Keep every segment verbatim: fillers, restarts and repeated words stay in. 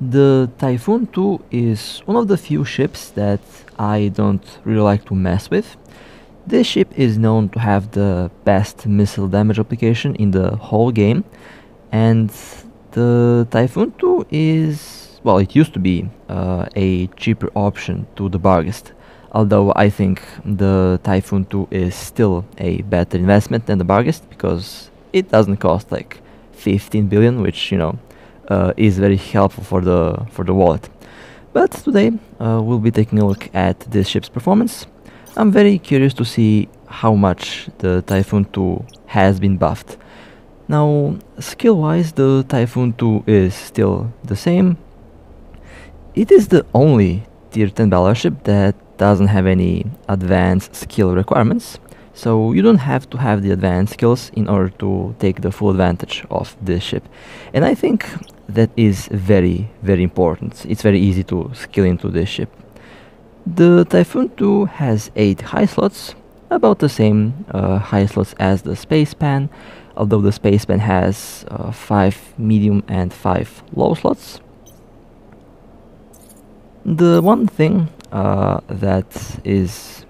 The Typhoon two is one of the few ships that I don't really like to mess with. This ship is known to have the best missile damage application in the whole game, and the Typhoon two is, well, it used to be uh, a cheaper option to the Barghest, although I think the Typhoon two is still a better investment than the Barghest because it doesn't cost like fifteen billion, which, you know, Uh, is very helpful for the for the wallet. But today uh, we'll be taking a look at this ship's performance. I'm very curious to see how much the Typhoon two has been buffed. Now, skill wise, the Typhoon two is still the same. It is the only tier ten battle ship that doesn't have any advanced skill requirements, so you don't have to have the advanced skills in order to take the full advantage of this ship, and I think that is very, very important. It's very easy to skill into this ship. The Typhoon two has eight high slots, about the same uh, high slots as the Space Pen, although the Space Pen has uh, five medium and five low slots. The one thing uh, that is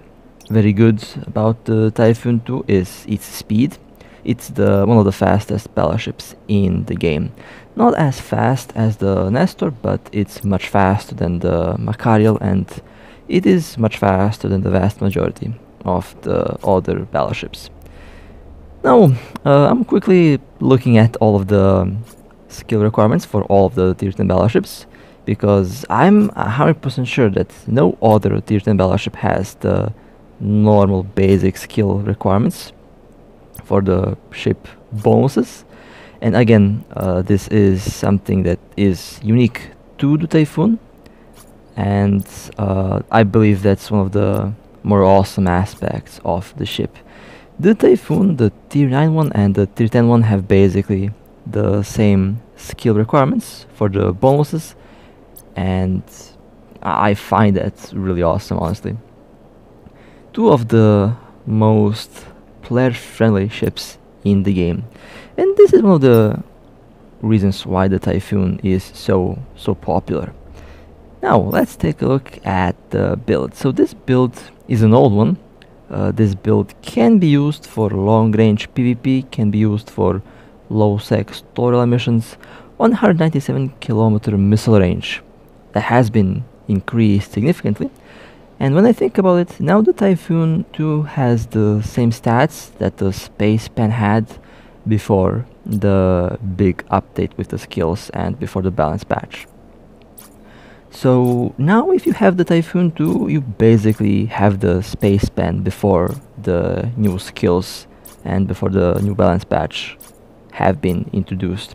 very good about the Typhoon two is its speed. It's the one of the fastest battleships in the game. Not as fast as the Nestor, but it's much faster than the Makariel, and it is much faster than the vast majority of the other battleships. Now, uh, I'm quickly looking at all of the skill requirements for all of the tier ten battleships, because I'm one hundred percent sure that no other tier ten battleship has the normal basic skill requirements for the ship bonuses. And again, uh, this is something that is unique to the Typhoon, and uh, I believe that's one of the more awesome aspects of the ship. The Typhoon, the tier nine one and the tier ten one have basically the same skill requirements for the bonuses, and I find that really awesome, honestly. Two of the most player-friendly ships in the game, and this is one of the reasons why the Typhoon is so so popular. Now let's take a look at the build. So this build is an old one. Uh, this build can be used for long-range PvP, can be used for low-sec storyline missions. one hundred ninety-seven kilometer missile range that has been increased significantly. And when I think about it, now the Typhoon two has the same stats that the Space Pen had before the big update with the skills and before the balance patch. So now if you have the Typhoon two, you basically have the Space Pen before the new skills and before the new balance patch have been introduced.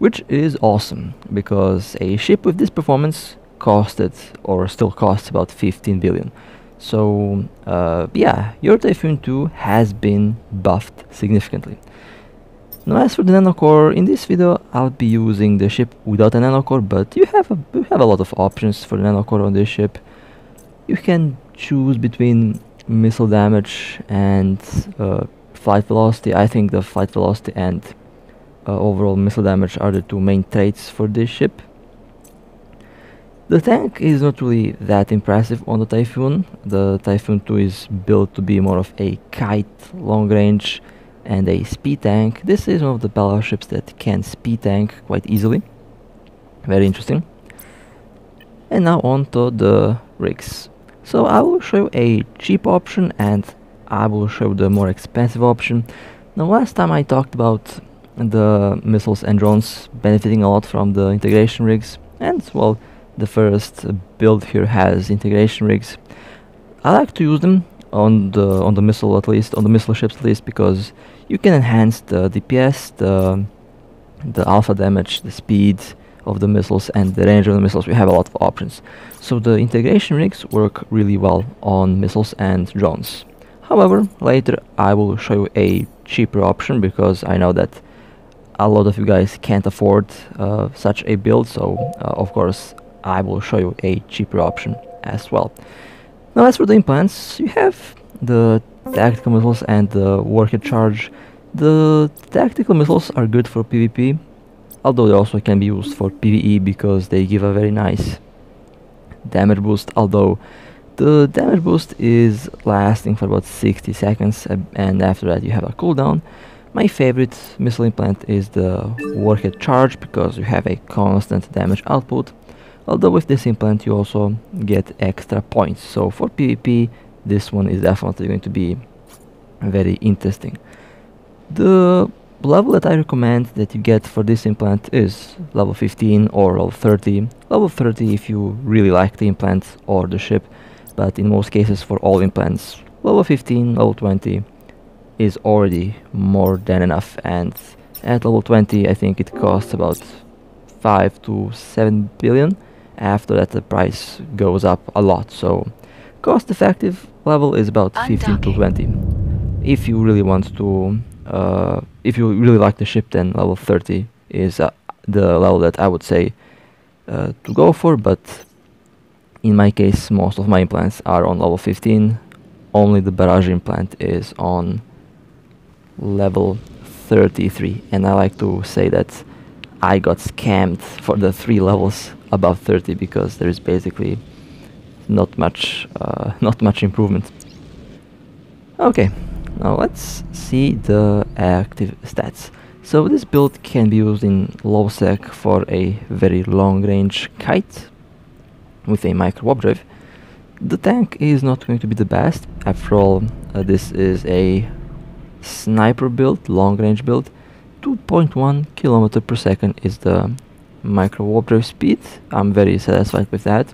Which is awesome, because a ship with this performance costed, or still costs, about fifteen billion. So uh, yeah, your Typhoon two has been buffed significantly. Now as for the nanocore, in this video I'll be using the ship without a nanocore, but you have a, you have a lot of options for the nanocore on this ship. You can choose between missile damage and uh, flight velocity. I think the flight velocity and uh, overall missile damage are the two main traits for this ship. The tank is not really that impressive on the Typhoon. The Typhoon two is built to be more of a kite long range and a speed tank. This is one of the battleships that can speed tank quite easily. Very interesting. And now on to the rigs. So I will show a cheap option and I will show the more expensive option. Now last time I talked about the missiles and drones benefiting a lot from the integration rigs, and well, the first build here has integration rigs. I like to use them on the on the missile at least, on the missile ships at least, because you can enhance the D P S, the the alpha damage, the speed of the missiles, and the range of the missiles. We have a lot of options. So the integration rigs work really well on missiles and drones. However, later I will show you a cheaper option, because I know that a lot of you guys can't afford uh, such a build. So uh, of course, I will show you a cheaper option as well. Now as for the implants, you have the tactical missiles and the warhead charge. The tactical missiles are good for PvP, although they also can be used for PvE because they give a very nice damage boost, although the damage boost is lasting for about sixty seconds, uh, and after that you have a cooldown. My favorite missile implant is the Warhead Charge because you have a constant damage output, although with this implant you also get extra points, so for PvP this one is definitely going to be very interesting. The level that I recommend that you get for this implant is level fifteen or level thirty. Level thirty if you really like the implant or the ship, but in most cases for all implants, level fifteen, level twenty is already more than enough, and at level twenty I think it costs about five to seven billion. After that the price goes up a lot, so cost effective level is about fifteen to twenty. If you really want to uh, if you really like the ship, then level thirty is uh, the level that I would say uh, to go for, but in my case most of my implants are on level fifteen, only the barrage implant is on level thirty-three, and I like to say that I got scammed for the three levels above thirty because there is basically not much uh, not much improvement. Okay, now let's see the active stats. So this build can be used in low sec for a very long range kite with a micro warp drive. The tank is not going to be the best, after all uh, this is a sniper build, long range build. Two point one kilometers per second is the micro warp drive speed. I'm very satisfied with that,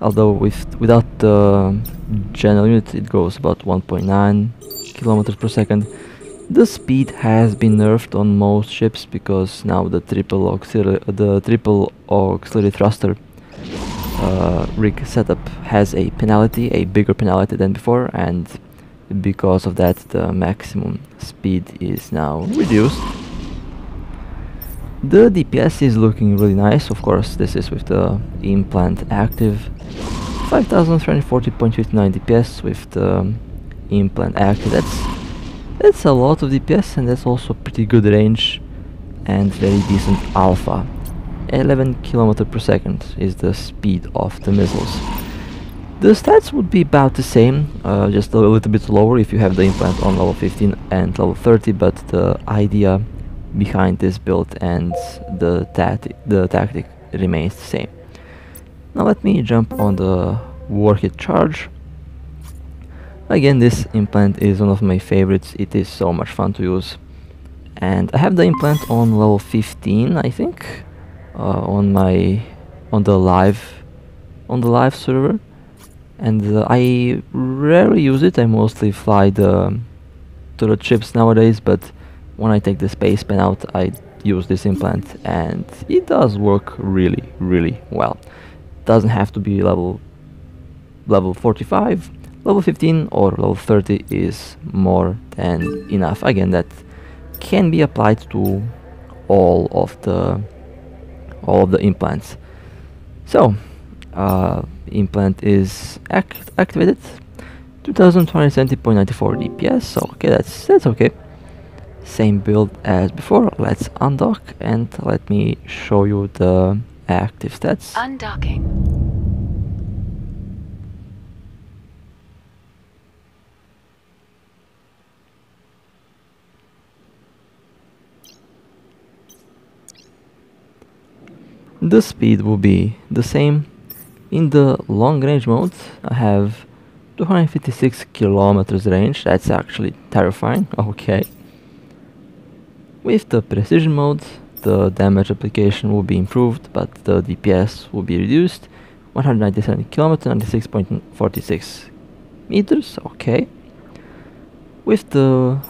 although with without the general unit it goes about one point nine kilometers per second. The speed has been nerfed on most ships because now the triple auxiliary, the triple auxiliary thruster uh, rig setup has a penalty, a bigger penalty than before, and because of that the maximum speed is now reduced. The D P S is looking really nice, of course this is with the implant active. Five thousand three hundred forty point five nine D P S with the implant active. That's, that's a lot of D P S, and that's also pretty good range and very decent alpha. Eleven kilometers per second is the speed of the missiles. The stats would be about the same, uh, just a little bit lower if you have the implant on level fifteen and level thirty, but the idea behind this build and the, tati the tactic remains the same. Now let me jump on the Warhead Charge. Again, this implant is one of my favorites, it is so much fun to use. And I have the implant on level fifteen, I think, uh, on my on the live on the live server. And uh, I rarely use it, I mostly fly the turret ships nowadays, but when I take the Space Pen out I use this implant and it does work really really well. Doesn't have to be level level forty-five, level fifteen or level thirty is more than enough. Again, that can be applied to all of the all of the implants. So uh, implant is act activated, two thousand two hundred seventy point nine four D P S, okay, that's that's okay. Same build as before. Let's undock and let me show you the active stats. Undocking. The speed will be the same. In the long range mode I have two hundred fifty-six kilometers range, that's actually terrifying, okay. With the precision mode, the damage application will be improved, but the D P S will be reduced. one hundred ninety-seven kilometers, ninety-six point four six meters, okay. With the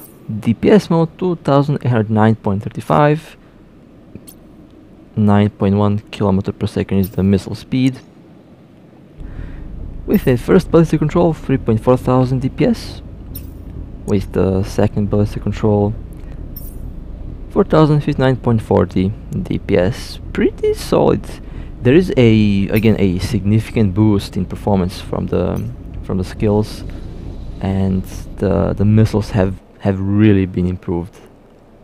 D P S mode, two thousand eight hundred nine point three five, nine point one kilometers per second is the missile speed. With a first ballistic control, three point four thousand D P S. With the second ballistic control, four thousand fifty-nine point four zero D P S, pretty solid. There is a again a significant boost in performance from the from the skills, and the the missiles have have really been improved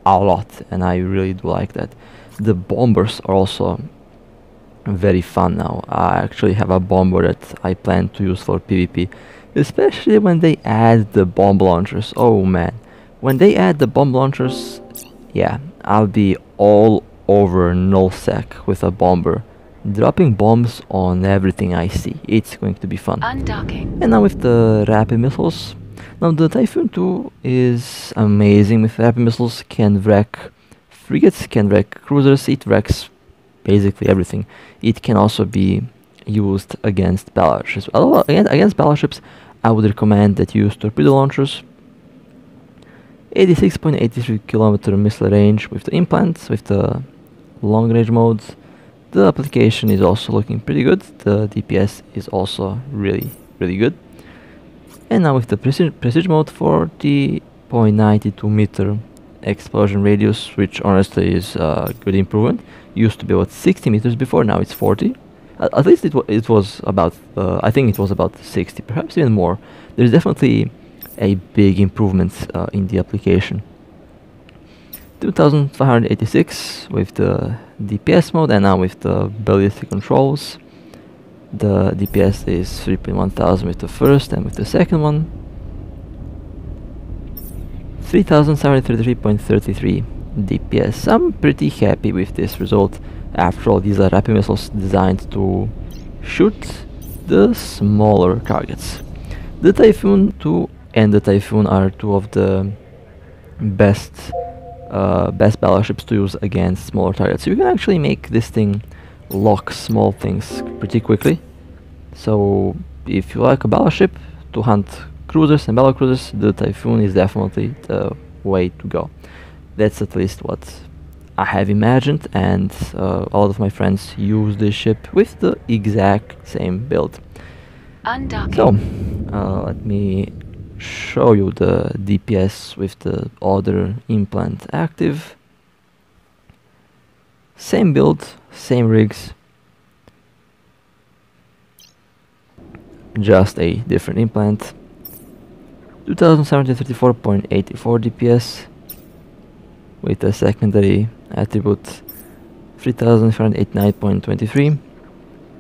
a lot, and I really do like that. The bombers are also very fun now. I actually have a bomber that I plan to use for PvP, especially when they add the bomb launchers. Oh man, when they add the bomb launchers, yeah, I'll be all over nullsec with a bomber, dropping bombs on everything I see. It's going to be fun. Undocking. And now with the rapid missiles. Now the Typhoon two is amazing with rapid missiles, can wreck frigates, can wreck cruisers, it wrecks basically everything. It can also be used against battle ships. Although against battle ships, I would recommend that you use torpedo launchers. eighty-six point eight three kilometer missile range with the implants, with the long range modes. The application is also looking pretty good. The D P S is also really, really good. And now with the precision, precision mode, forty point nine two meter explosion radius, which honestly is a good improvement. Used to be about sixty meters before, now it's forty. At, at least it, it was about, uh, I think it was about sixty, perhaps even more. There's definitely a big improvement uh, in the application. two thousand five hundred eighty-six with the D P S mode, and now with the ballistic controls. The D P S is three point one thousand with the first and with the second one. three thousand seven hundred thirty-three point three three D P S. I'm pretty happy with this result. After all, these are rapid missiles designed to shoot the smaller targets. The Typhoon two and the Typhoon are two of the best uh, best battleships to use against smaller targets. You can actually make this thing lock small things pretty quickly. So if you like a battleship to hunt cruisers and battle cruisers, the Typhoon is definitely the way to go. That's at least what I have imagined, and uh, a lot of my friends use this ship with the exact same build. Undocking. So uh, let me show you the D P S with the other implant active. Same build, same rigs, just a different implant. two thousand seven hundred thirty-four point eight four D P S with a secondary attribute, three thousand five hundred eighty-nine point two three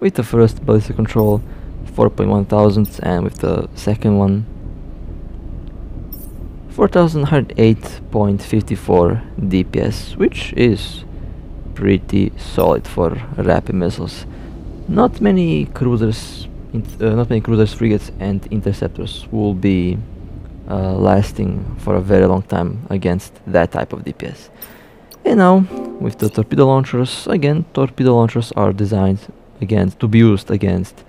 with the first ballistic control, four point one thousand, and with the second one, four thousand one hundred eight point five four D P S, which is pretty solid for rapid missiles. Not many cruisers, uh, not many cruisers, frigates, and interceptors will be uh, lasting for a very long time against that type of D P S. And now with the torpedo launchers, again, torpedo launchers are designed again to be used against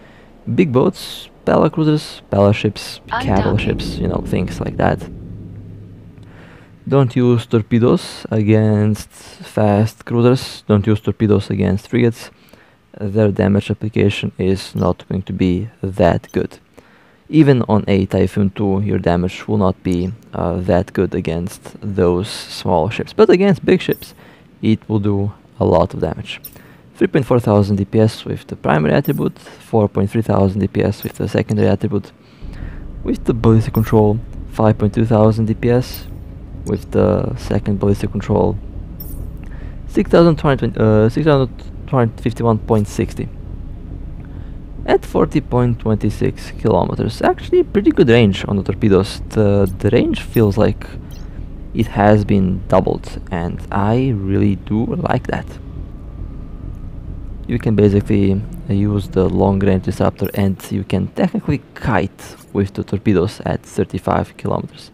big boats, pala cruisers, pala ships, capital ships, you know, things like that. Don't use torpedoes against fast cruisers, don't use torpedoes against frigates. Their damage application is not going to be that good. Even on a Typhoon two, your damage will not be uh, that good against those small ships, but against big ships it will do a lot of damage. three point four thousand D P S with the primary attribute, four point three thousand D P S with the secondary attribute. With the ballistic control, five point two thousand D P S with the second ballistic control, six thousand two hundred fifty-one point six zero at forty point two six kilometers. Actually pretty good range on the torpedoes. The, the range feels like it has been doubled, and I really do like that. You can basically use the long range disruptor, and you can technically kite with the torpedoes at thirty-five kilometers.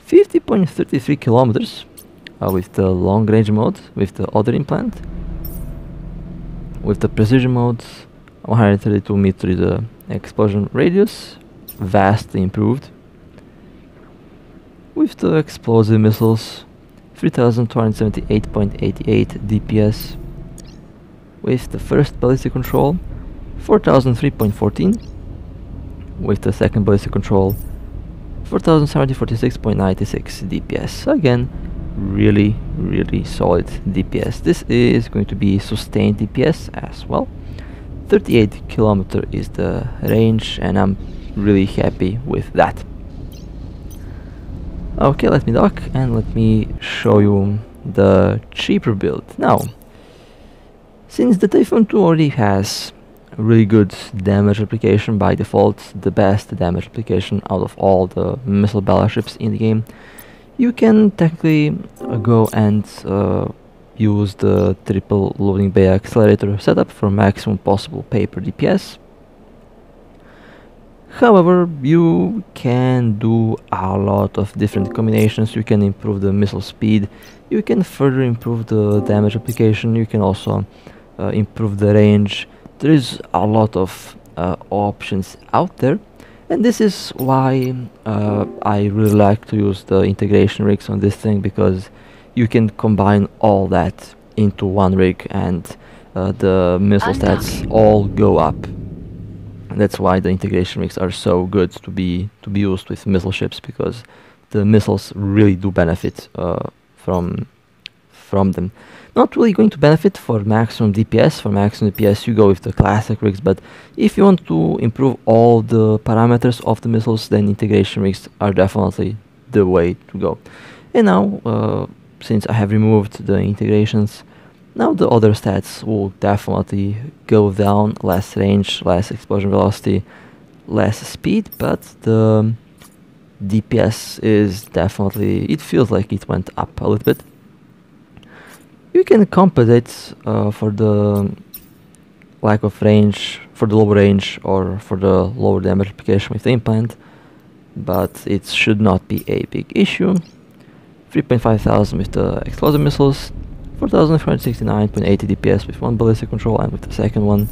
fifty point three three kilometers uh, with the long range mode, with the other implant. With the precision mode, one hundred thirty-two meters is the explosion radius, vastly improved. With the explosive missiles, three thousand two hundred seventy-eight point eight eight D P S. With the first ballistic control, four thousand three point one four. With the second ballistic control, four thousand seven hundred forty-six point nine six D P S. Again, really, really solid D P S. This is going to be sustained D P S as well. thirty-eight kilometer is the range, and I'm really happy with that. Okay, let me dock and let me show you the cheaper build. Now, since the Typhoon two already has really good damage application by default, the best damage application out of all the missile battleships in the game, you can technically uh, go and uh, use the triple loading bay accelerator setup for maximum possible pay per D P S. However, you can do a lot of different combinations. You can improve the missile speed, you can further improve the damage application, you can also uh, improve the range. There is a lot of uh, options out there, and this is why uh, I really like to use the integration rigs on this thing, because you can combine all that into one rig and uh, the missile stats all go up. That's why the integration rigs are so good to be to be used with missile ships, because the missiles really do benefit uh, from from them. Not really going to benefit for maximum D P S. For maximum D P S you go with the classic rigs, but if you want to improve all the parameters of the missiles, then integration rigs are definitely the way to go. And now, uh, since I have removed the integrations, now the other stats will definitely go down, less range, less explosion velocity, less speed, but the D P S is definitely, it feels like it went up a little bit. You can compensate uh, for the lack of range, for the lower range or for the lower damage application with the implant, but it should not be a big issue. three point five thousand with the explosive missiles, four thousand four hundred sixty-nine point eight zero D P S with one ballistic control and with the second one,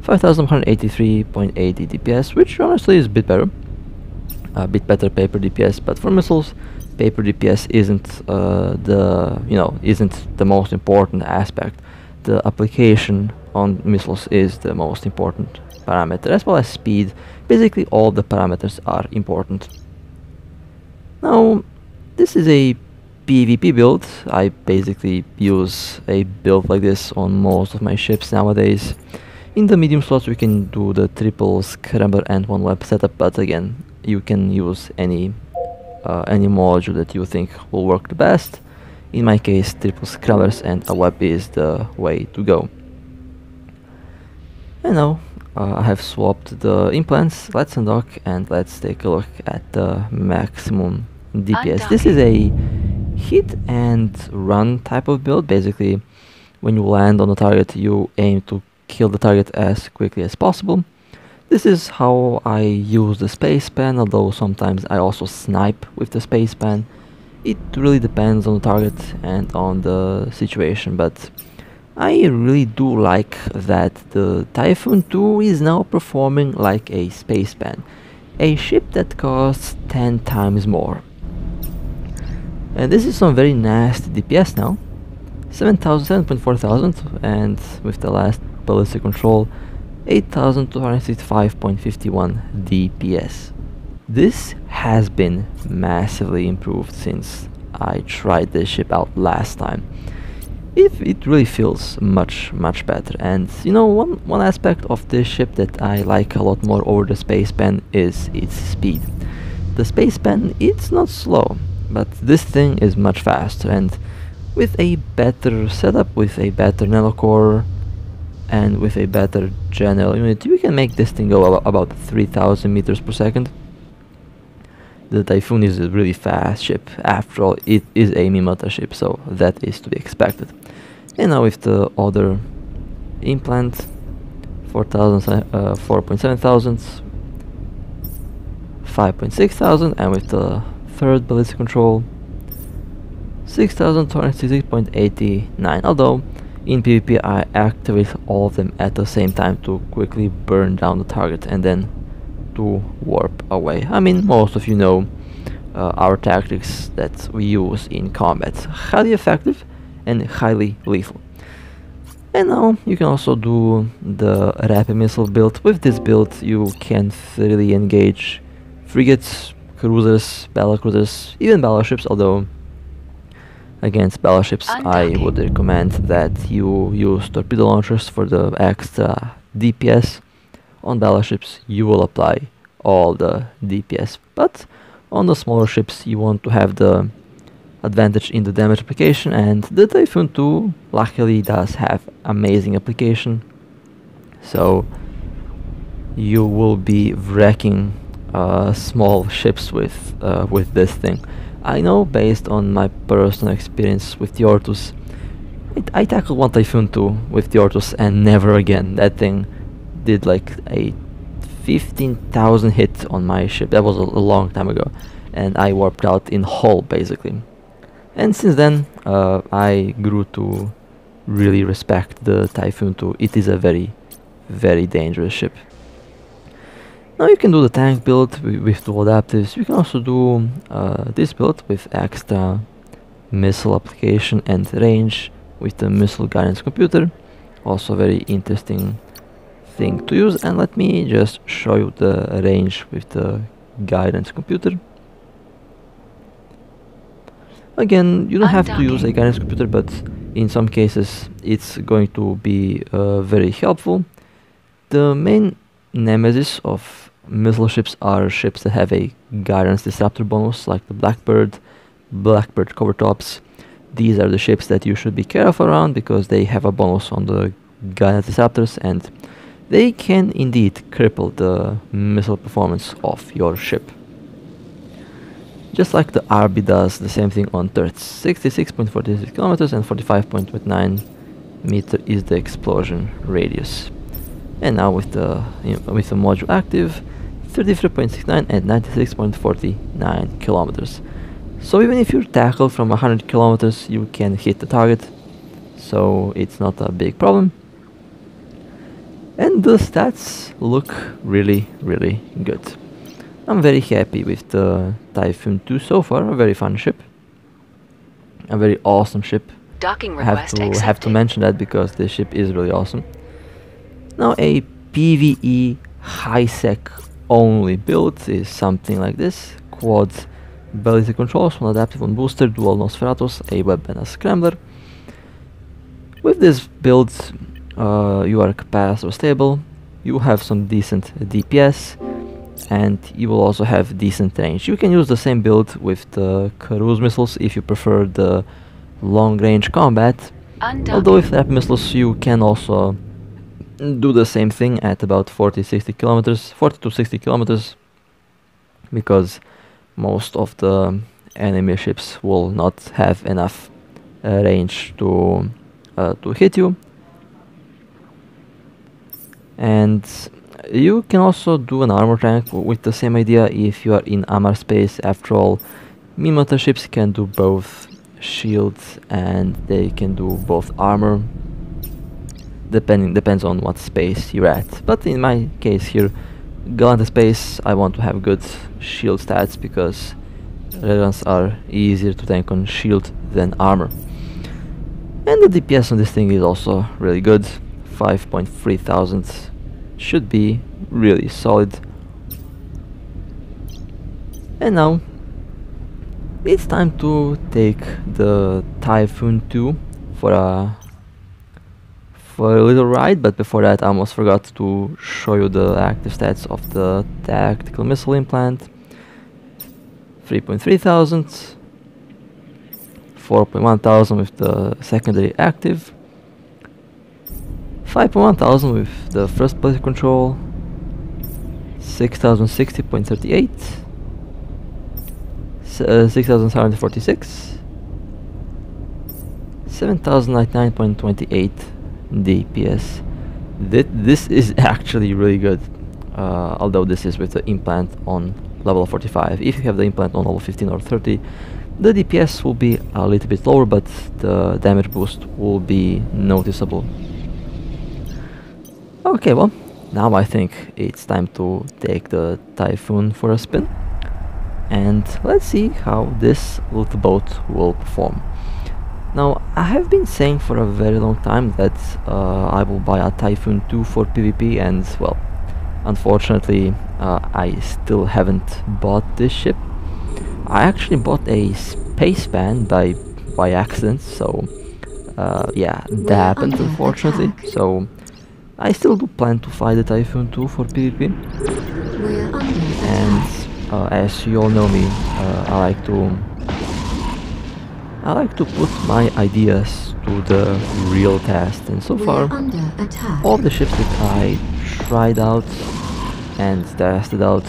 five thousand one hundred eighty-three point eight zero D P S, which honestly is a bit better. A bit better pay per D P S, but for missiles, pay per D P S isn't uh, the you know isn't the most important aspect. The application on missiles is the most important parameter, as well as speed. Basically, all the parameters are important. Now, this is a PvP build. I basically use a build like this on most of my ships nowadays. In the medium slots we can do the triple scrambler and one web setup, but again you can use any uh, any module that you think will work the best. In my case, triple scramblers and a web is the way to go. And now uh, I have swapped the implants. Let's undock and let's take a look at the maximum D P S. This is a hit and run type of build. Basically, when you land on a target, you aim to kill the target as quickly as possible. This is how I use the Space Pen, although sometimes I also snipe with the Space Pen. It really depends on the target and on the situation, but I really do like that the Typhoon two is now performing like a Space Pen, a ship that costs ten times more. And this is some very nasty D P S now, seven thousand, seven point four thousand, and with the last ballistic control, eight thousand two hundred sixty-five point five one D P S. This has been massively improved since I tried this ship out last time. If it really feels much, much better. And you know, one, one aspect of this ship that I like a lot more over the Space Pen is its speed. The Space Pen, it's not slow, but this thing is much faster, and with a better setup, with a better nano core, and with a better general unit, you can make this thing go ab about three thousand meters per second. The Typhoon is a really fast ship. After all, it is a Minmatar ship, so that is to be expected. And now with the other implant, four thousand, uh, four point seven thousand, five point six thousand, and with the third ballistic control, six thousand two hundred sixty-six point eight nine, although in PvP I activate all of them at the same time to quickly burn down the target and then to warp away. I mean, most of you know uh, our tactics that we use in combat. Highly effective and highly lethal. And now you can also do the rapid missile build. With this build you can freely engage frigates, cruisers, battlecruisers, even battleships, although against battleships I would recommend that you use torpedo launchers for the extra D P S. On battleships you will apply all the D P S, but on the smaller ships you want to have the advantage in the damage application, and the Typhoon two luckily does have amazing application, so you will be wrecking uh, small ships with uh, with this thing. I know based on my personal experience with the Ortus, I, I tackled one Typhoon two with the Ortus and never again. That thing did like a fifteen thousand hit on my ship. That was a, a long time ago, and I warped out in hull basically. And since then uh, I grew to really respect the Typhoon two. It is a very, very dangerous ship. Now you can do the tank build with, with two adaptives. You can also do uh, this build with extra missile application and range with the missile guidance computer. Also very interesting thing to use, and let me just show you the range with the guidance computer. Again, you don't have to use a guidance computer, but in some cases it's going to be uh, very helpful. The main nemesis of missile ships are ships that have a guidance disruptor bonus, like the Blackbird, Blackbird cover tops. These are the ships that you should be careful around because they have a bonus on the guidance disruptors, and they can indeed cripple the missile performance of your ship. Just like the R B does the same thing on turrets. sixty-six point four six kilometers and forty-five point two nine meter is the explosion radius. And now with the you know, with the module active, thirty-three point six nine and ninety-six point four nine kilometers. So even if you're tackled from one hundred kilometers, you can hit the target, so it's not a big problem. And the stats look really, really good. I'm very happy with the Typhoon two so far. A very fun ship, a very awesome ship. Docking request accepted. I have to mention that because this ship is really awesome. Now a PvE high-sec only build is something like this: quad ballistic controls, one adaptive, one booster, dual Nosferatus, a web and a scrambler. With this build uh, you are capacitor stable, you have some decent D P S, and you will also have decent range. You can use the same build with the cruise missiles if you prefer the long-range combat, although with rapid missiles you can also do the same thing at about forty to sixty kilometers, forty to sixty kilometers, because most of the enemy ships will not have enough uh, range to uh, to hit you. And you can also do an armor tank with the same idea if you are in armor space. After all, Minmatar ships can do both shields and they can do both armor. Depending depends on what space you're at, but in my case here, Gallant space, I want to have good shield stats because Redlands are easier to tank on shield than armor. And the D P S on this thing is also really good. five point three thousand should be really solid. And now it's time to take the Typhoon two for a for a little ride, but before that I almost forgot to show you the active stats of the tactical missile implant. three point three thousand, four point one thousand with the secondary active, five point one thousand with the first ballistic control, six thousand sixty point three eight, uh, six thousand seven hundred forty-six, seven thousand ninety-nine point two eight D P S. Th this is actually really good, uh, although this is with the implant on level forty-five. If you have the implant on level fifteen or thirty, the D P S will be a little bit lower, but the damage boost will be noticeable. Okay, well, now I think it's time to take the Typhoon for a spin, and let's see how this little boat will perform. Now, I have been saying for a very long time that uh, I will buy a Typhoon two for PvP, and well, unfortunately uh, I still haven't bought this ship. I actually bought a Space Pen by, by accident, so uh, yeah, that happened unfortunately. So I still do plan to fight the Typhoon two for PvP, and uh, as you all know me, uh, I like to I like to put my ideas to the real test, and so far all the ships that I tried out and tested out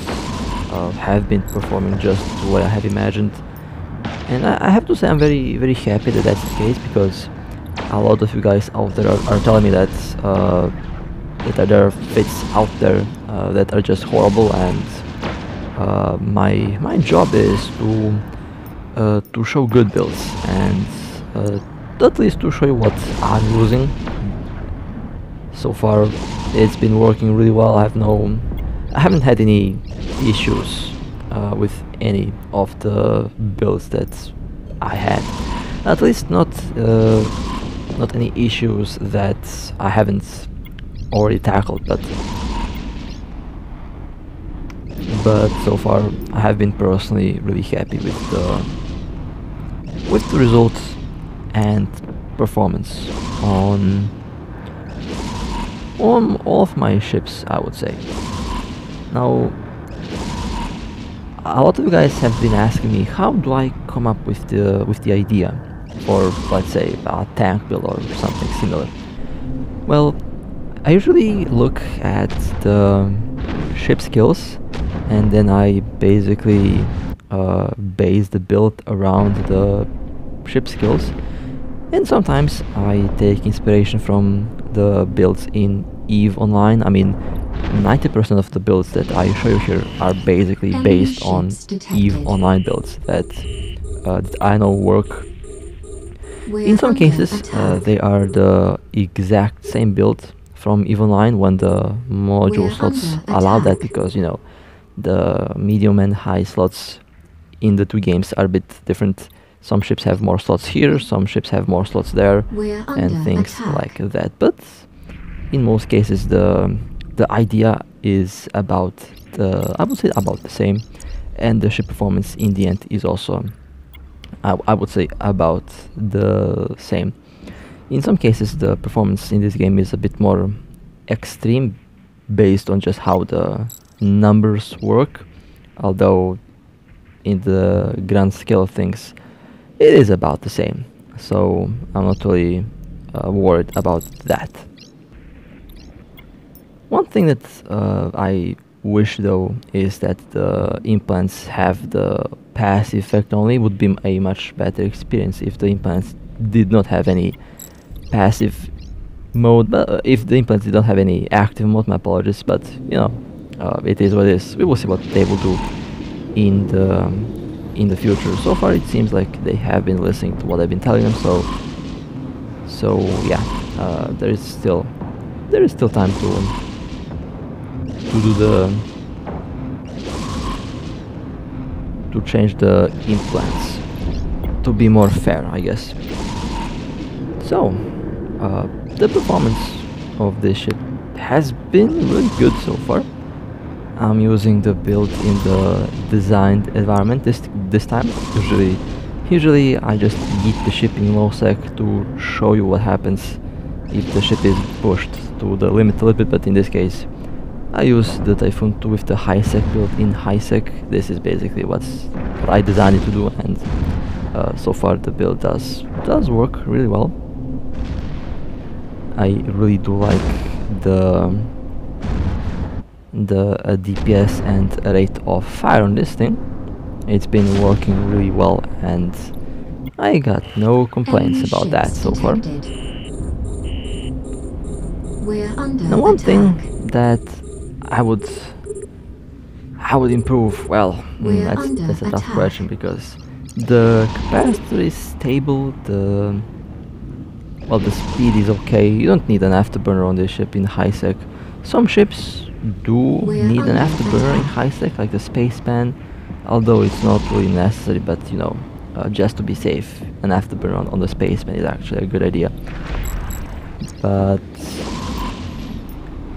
uh, have been performing just what I have imagined, and I, I have to say I'm very very happy that that's the case, because a lot of you guys out there are, are telling me that uh, that there are fits out there uh, that are just horrible, and uh, my my job is to uh, to show good builds, and uh, at least to show you what I'm using. So far, it's been working really well. I have no, I haven't had any issues uh, with any of the builds that I had. At least not uh, not any issues that I haven't already tackled, but but so far I have been personally really happy with the with the results and performance on on all of my ships, I would say. Now, a lot of you guys have been asking me, how do I come up with the with the idea for, let's say, a tank build or something similar? Well, I usually look at the ship skills, and then I basically uh, base the build around the ship skills, and sometimes I take inspiration from the builds in EVE Online. I mean, ninety percent of the builds that I show you here are basically based on EVE Online builds that, uh, that I know work. In some cases, uh, they are the exact same build from EVE Online when the module slots allow that, because, you know, the medium and high slots in the two games are a bit different. Some ships have more slots here, some ships have more slots there, and things like that. But in most cases, the the idea is about the, I would say, about the same, and the ship performance in the end is also, I, I would say, about the same. In some cases, the performance in this game is a bit more extreme, based on just how the numbers work, although in the grand scale of things, it is about the same, so I'm not really uh, worried about that. One thing that uh, I wish, though, is that the implants have the passive effect only. It would be a much better experience if the implants did not have any passive mode, but uh, if the implants did not have any active mode, my apologies, but, you know, uh, it is what it is. We will see what they will do in the, um, in the future. So far, it seems like they have been listening to what I've been telling them, so, so yeah, uh, there is still, there is still time to, um, to do the, to change the implants to be more fair, I guess. So, uh, the performance of this ship has been really good so far. I'm using the build in the designed environment this this time. Usually, usually I just yeet the ship in low sec to show you what happens if the ship is pushed to the limit a little bit. But in this case, I use the Typhoon two with the high sec build in high sec. This is basically what's, what I designed it to do, and uh, so far the build does does work really well. I really do like the the uh, D P S and rate of fire on this thing. It's been working really well, and I got no complaints about that so far. Now, one thing that I would I would improve, well, that's, that's a tough question, because the capacitor is stable, the Well, the speed is okay. You don't need an afterburner on this ship in high sec. Some ships do need an afterburner in high sec, like the Space Pen, although it's not really necessary, but, you know, uh, just to be safe, an afterburner on, on the Space Pen is actually a good idea. But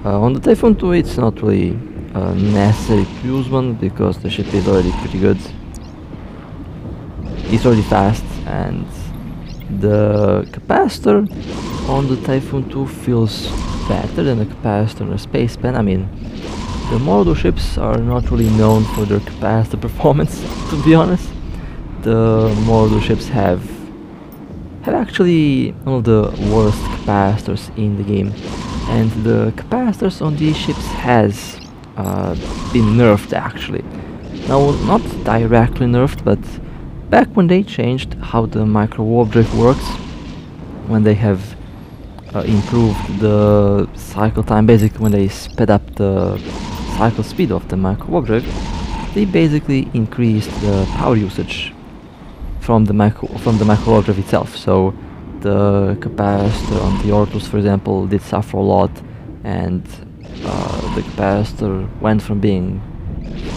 uh, on the Typhoon two, it's not really uh, necessary to use one, because the ship is already pretty good. It's already fast, and the capacitor on the Typhoon two feels better than the capacitor on the Space Pen. I mean, the model ships are not really known for their capacitor performance, to be honest. The model ships have have actually one of the worst capacitors in the game, and the capacitors on these ships has uh, been nerfed actually. Now, not directly nerfed, but back when they changed how the micro warp drive works, when they have uh, improved the cycle time, basically when they sped up the cycle speed of the micro warp drive, they basically increased the power usage from the micro from the micro warp drive itself. So the capacitor on the Ortus, for example, did suffer a lot, and uh, the capacitor went from being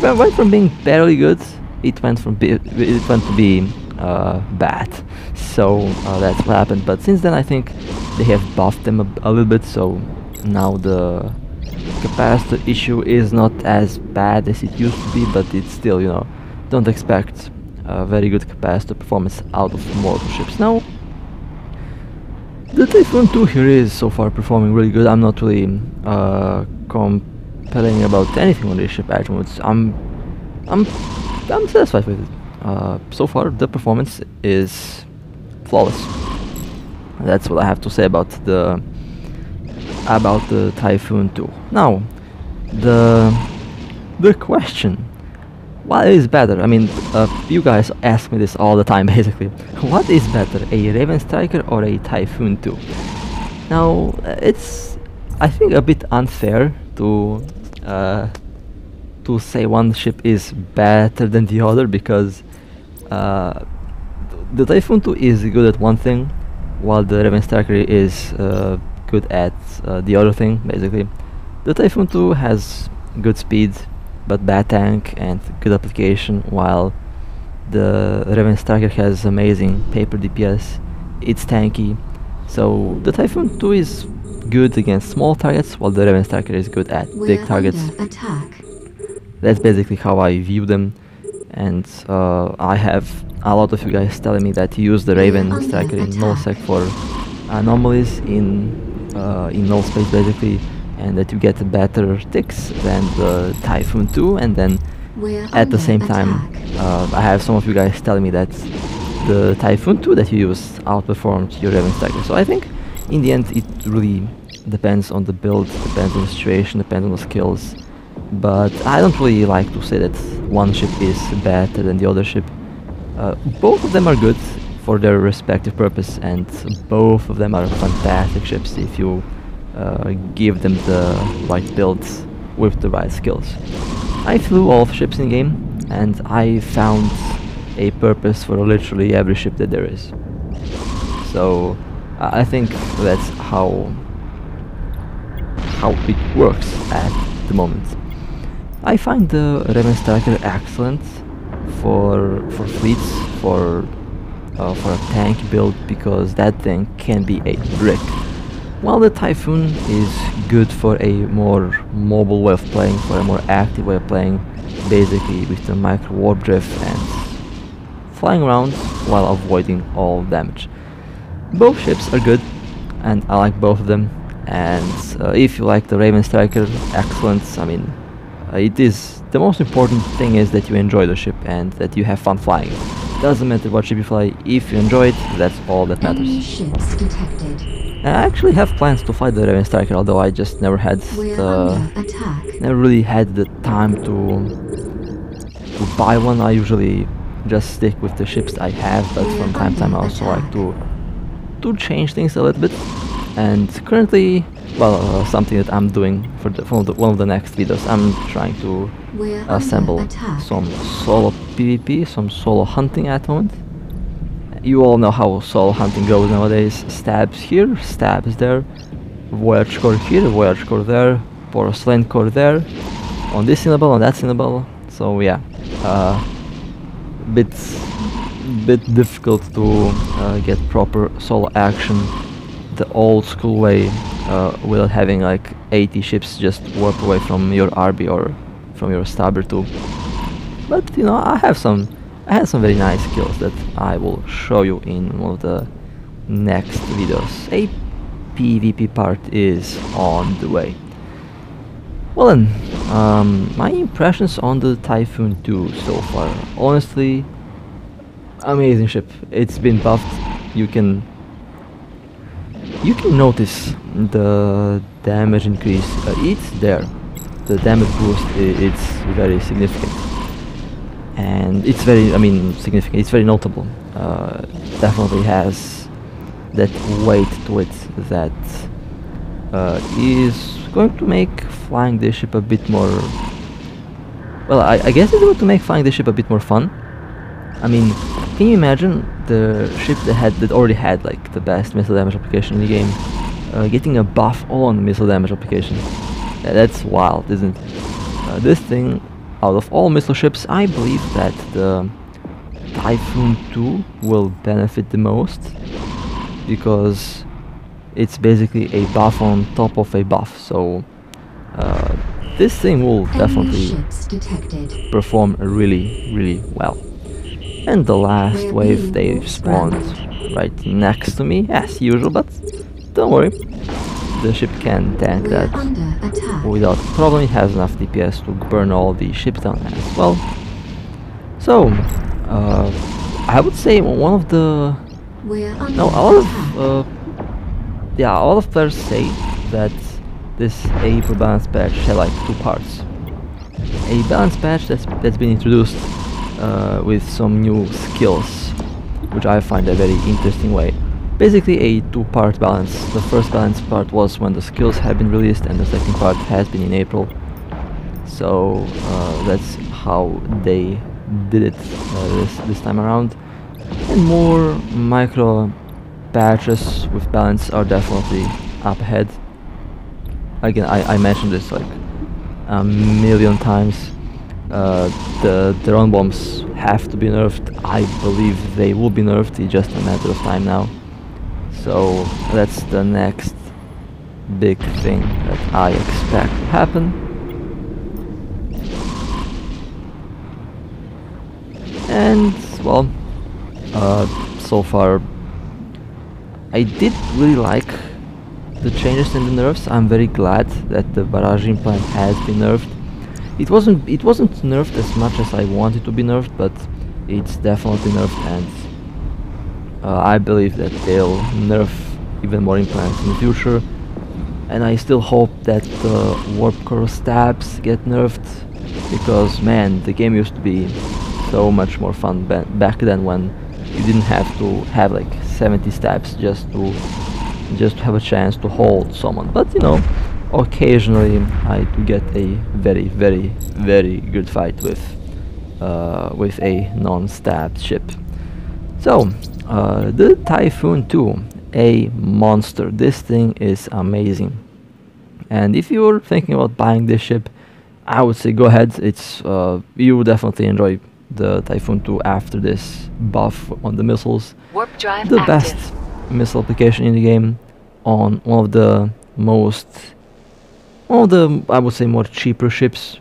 well, went from being barely good. It went from be it went to be uh, bad. So uh, that's what happened. But since then, I think they have buffed them a, a little bit. So now the capacitor issue is not as bad as it used to be, but it's still, you know, don't expect a very good capacitor performance out of mortar ships now. The Typhoon two here is so far performing really good. I'm not really uh, complaining about anything on this ship. Actually, I'm, I'm, I'm satisfied with it. Uh, so far, the performance is flawless. That's what I have to say about the about the Typhoon two. Now, the the question: what is better? I mean, uh, you guys ask me this all the time, basically. What is better, a Raven Striker or a Typhoon two? Now, it's, I think, a bit unfair to uh, to say one ship is better than the other, because uh, the Typhoon two is good at one thing, while the Raven Striker is uh, good at uh, the other thing, basically. The Typhoon two has good speed, but bad tank and good application, while the Raven Striker has amazing paper D P S, it's tanky. So the Typhoon two is good against small targets, while the Raven Striker is good at We're big targets. Attack. That's basically how I view them, and uh, I have a lot of you guys telling me that you use the Raven We're Striker in nullsec for anomalies in, uh, in null space, basically, and that you get better ticks than the Typhoon two, and then We're at the same attack. time uh, I have some of you guys telling me that the Typhoon two that you use outperformed your Raven Striker. So I think in the end it really depends on the build, depends on the situation, depends on the skills, but I don't really like to say that one ship is better than the other ship. Uh, both of them are good for their respective purpose, and both of them are fantastic ships if you Uh, give them the right builds with the right skills. I flew all ships in game, and I found a purpose for literally every ship that there is. So uh, I think that's how how it works at the moment. I find the Raven Striker excellent for for fleets, for uh, for a tank build, because that thing can be a brick. While the Typhoon is good for a more mobile way of playing, for a more active way of playing, basically with the micro warp drift and flying around while avoiding all damage. Both ships are good, and I like both of them, and uh, if you like the Raven Striker, excellent. I mean, uh, it is, the most important thing is that you enjoy the ship and that you have fun flying. Doesn't matter what ship you fly, if you enjoy it, that's all that matters. Enemy ships detected. I actually have plans to fight the Raven Striker, although I just never had the, never really had the time to to buy one. I usually just stick with the ships I have, but from time to time I also like to to change things a little bit. And currently, well, uh, something that I'm doing for, the, for the, one of the next videos, I'm trying to assemble some solo PvP, some solo hunting at the moment. You all know how solo hunting goes nowadays. Stabs here, stabs there, voyage core here, voyage core there, porcelain core there, on this syllable, on that syllable. So yeah, uh, bit bit difficult to uh, get proper solo action the old school way, uh, without having like eighty ships just warp away from your R B or from your starboard too. But you know, I have some. I had some very nice skills that I will show you in one of the next videos. A PvP part is on the way. Well then, um, my impressions on the Typhoon two so far. Honestly, amazing ship. It's been buffed. You can You can notice the damage increase, uh, it's there. The damage boost, it's very significant. And it's very, I mean, significant, it's very notable. Uh, definitely has that weight to it that uh, is going to make flying this ship a bit more... Well, I, I guess it's going to make flying this ship a bit more fun. I mean, can you imagine the ship that had that already had like the best missile damage application in the game, uh, getting a buff on missile damage application? Yeah, that's wild, isn't it? Uh, this thing, out of all missile ships, I believe that the Typhoon two will benefit the most, because it's basically a buff on top of a buff, so uh, this thing will definitely perform really, really well. And the last wave, they spawned right next to me, as usual, but don't worry. The ship can tank that without problem. It has enough D P S to burn all the ships down as well. So, uh, I would say one of the... No, all of... Uh, yeah, all of players say that this A for balance patch had like two parts. A balance patch that's, that's been introduced Uh, with some new skills, which I find a very interesting way. Basically a two-part balance. The first balance part was when the skills have been released, and the second part has been in April. So uh, that's how they did it uh, this, this time around. And more micro patches with balance are definitely up ahead. Again, I, I mentioned this like a million times. Uh, the drone bombs have to be nerfed. I believe they will be nerfed, it's just a matter of time now. So that's the next big thing that I expect to happen. And well, uh, so far I did really like the changes in the nerfs. I'm very glad that the barrage implant has been nerfed. It wasn't it wasn't nerfed as much as I wanted to be nerfed, but it's definitely nerfed, and uh, I believe that they'll nerf even more implants in the future. And I still hope that the uh, warp core stabs get nerfed, because man, the game used to be so much more fun ba back then, when you didn't have to have like seventy stabs just to just to have a chance to hold someone. But you know, occasionally I do get a very, very, very good fight with uh, with a non-stabbed ship. So, uh, the Typhoon two, a monster. This thing is amazing. And if you're thinking about buying this ship, I would say go ahead. It's uh, you will definitely enjoy the Typhoon two after this buff on the missiles. Warp drive the active. Best missile application in the game, on one of the most... One of the, I would say, more cheaper ships,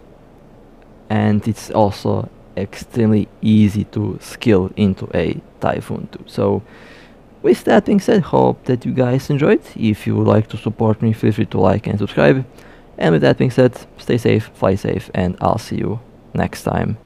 and it's also extremely easy to skill into a Typhoon two. So, with that being said, hope that you guys enjoyed. If you would like to support me, feel free to like and subscribe. And with that being said, stay safe, fly safe, and I'll see you next time.